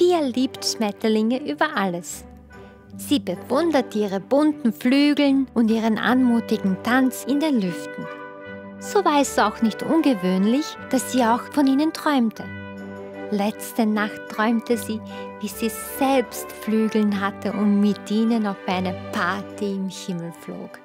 Pia liebt Schmetterlinge über alles. Sie bewundert ihre bunten Flügeln und ihren anmutigen Tanz in den Lüften. So war es auch nicht ungewöhnlich, dass sie auch von ihnen träumte. Letzte Nacht träumte sie, wie sie selbst Flügeln hatte und mit ihnen auf eine Party im Himmel flog.